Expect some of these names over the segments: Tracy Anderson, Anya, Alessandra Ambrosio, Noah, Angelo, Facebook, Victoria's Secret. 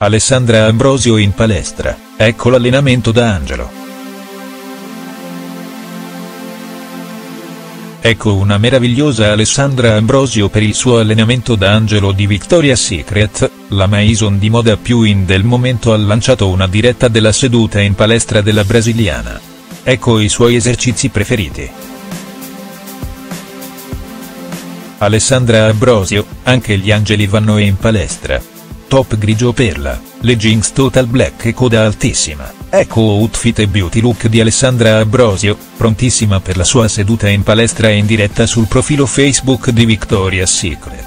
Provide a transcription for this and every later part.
Alessandra Ambrosio in palestra, ecco l'allenamento da Angelo. Ecco una meravigliosa Alessandra Ambrosio per il suo allenamento da Angelo di Victoria's Secret, la maison di moda più in del momento ha lanciato una diretta della seduta in palestra della brasiliana. Ecco i suoi esercizi preferiti. Alessandra Ambrosio, anche gli angeli vanno in palestra. Top grigio perla, leggings total black e coda altissima, ecco outfit e beauty look di Alessandra Ambrosio, prontissima per la sua seduta in palestra in diretta sul profilo Facebook di Victoria's Secret.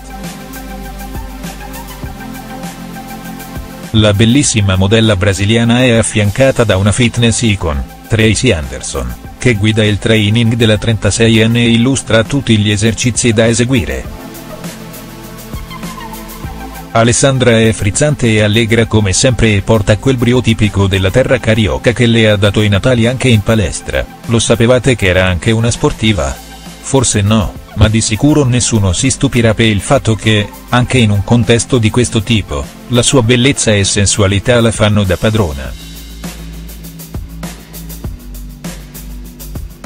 La bellissima modella brasiliana è affiancata da una fitness icon, Tracy Anderson, che guida il training della 36enne e illustra tutti gli esercizi da eseguire. Alessandra è frizzante e allegra come sempre e porta quel brio tipico della terra carioca che le ha dato i natali anche in palestra. Lo sapevate che era anche una sportiva? Forse no, ma di sicuro nessuno si stupirà per il fatto che, anche in un contesto di questo tipo, la sua bellezza e sensualità la fanno da padrona.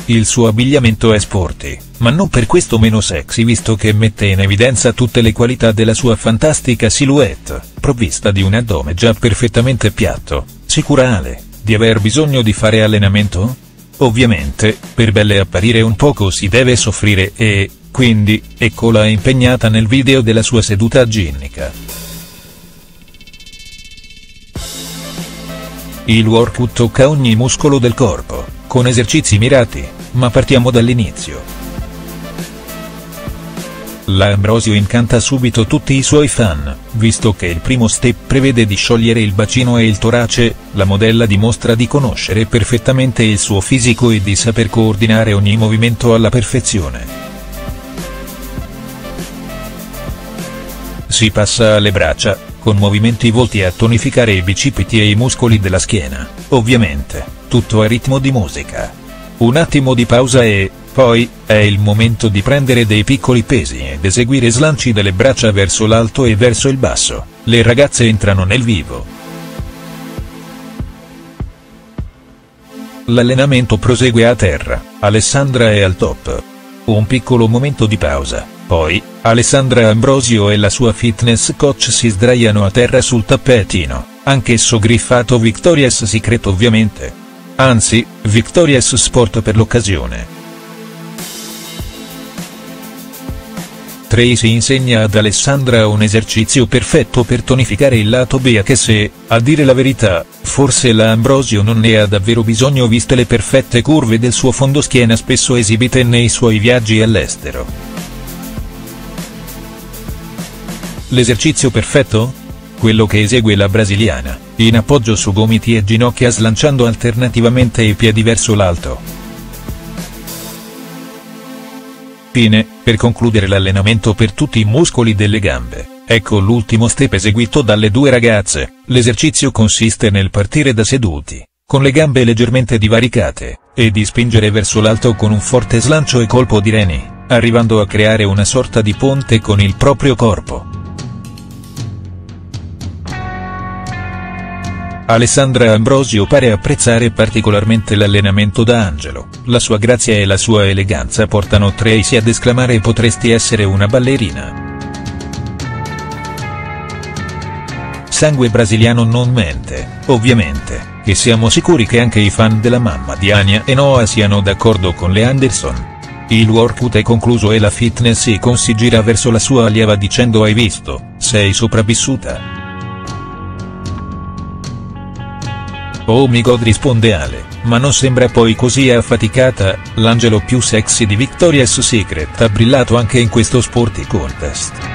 Il suo abbigliamento è sporty, ma non per questo meno sexy, visto che mette in evidenza tutte le qualità della sua fantastica silhouette, provvista di un addome già perfettamente piatto. Sicura Ale, di aver bisogno di fare allenamento? Ovviamente, per belle apparire un poco si deve soffrire e, quindi, eccola impegnata nel video della sua seduta ginnica. Il workout tocca ogni muscolo del corpo, con esercizi mirati, ma partiamo dall'inizio. La Ambrosio incanta subito tutti i suoi fan, visto che il primo step prevede di sciogliere il bacino e il torace, la modella dimostra di conoscere perfettamente il suo fisico e di saper coordinare ogni movimento alla perfezione. Si passa alle braccia, con movimenti volti a tonificare i bicipiti e i muscoli della schiena, ovviamente, tutto a ritmo di musica. Un attimo di pausa e, poi, è il momento di prendere dei piccoli pesi ed eseguire slanci delle braccia verso l'alto e verso il basso, le ragazze entrano nel vivo. L'allenamento prosegue a terra, Alessandra è al top. Un piccolo momento di pausa. Poi, Alessandra Ambrosio e la sua fitness coach si sdraiano a terra sul tappetino, anch'esso griffato Victoria's Secret ovviamente. Anzi, Victoria's Sport per l'occasione. Tracy insegna ad Alessandra un esercizio perfetto per tonificare il lato B che se, a dire la verità, forse la Ambrosio non ne ha davvero bisogno viste le perfette curve del suo fondoschiena spesso esibite nei suoi viaggi all'estero. L'esercizio perfetto? Quello che esegue la brasiliana, in appoggio su gomiti e ginocchia slanciando alternativamente i piedi verso l'alto. Fine, per concludere l'allenamento per tutti i muscoli delle gambe, ecco l'ultimo step eseguito dalle due ragazze, l'esercizio consiste nel partire da seduti, con le gambe leggermente divaricate, e di spingere verso l'alto con un forte slancio e colpo di reni, arrivando a creare una sorta di ponte con il proprio corpo. Alessandra Ambrosio pare apprezzare particolarmente l'allenamento da Angelo, la sua grazia e la sua eleganza portano Tracy ad esclamare "Potresti essere una ballerina". Sangue brasiliano non mente, ovviamente, e siamo sicuri che anche i fan della mamma di Anya e Noah siano d'accordo con le Anderson. Il workout è concluso e la fitness icon si gira verso la sua allieva dicendo "Hai visto, sei sopravvissuta". "Oh my god", risponde Ale, ma non sembra poi così affaticata, l'angelo più sexy di Victoria's Secret ha brillato anche in questo sporty contest.